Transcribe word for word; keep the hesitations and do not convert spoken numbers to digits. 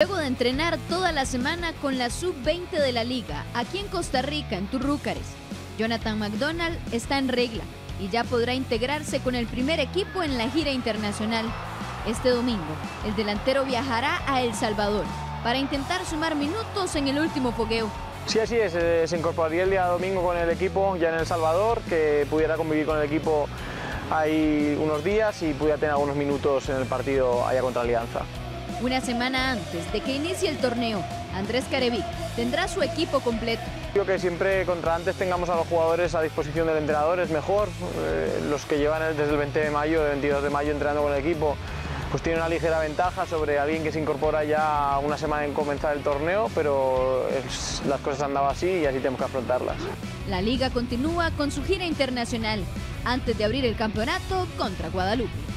Luego de entrenar toda la semana con la sub veinte de la Liga, aquí en Costa Rica, en Turrúcares, Jonathan McDonald está en regla y ya podrá integrarse con el primer equipo en la gira internacional. Este domingo, el delantero viajará a El Salvador para intentar sumar minutos en el último fogueo. Sí, así es, se incorporaría el día domingo con el equipo ya en El Salvador, que pudiera convivir con el equipo ahí unos días y pudiera tener algunos minutos en el partido allá contra Alianza. Una semana antes de que inicie el torneo, Andrés Carevic tendrá su equipo completo. Creo que siempre contra antes tengamos a los jugadores a disposición del entrenador es mejor. Eh, los que llevan desde el veinte de mayo, el veintidós de mayo entrenando con el equipo, pues tienen una ligera ventaja sobre alguien que se incorpora ya una semana en comenzar el torneo, pero es, las cosas han dado así y así tenemos que afrontarlas. La Liga continúa con su gira internacional antes de abrir el campeonato contra Guadalupe.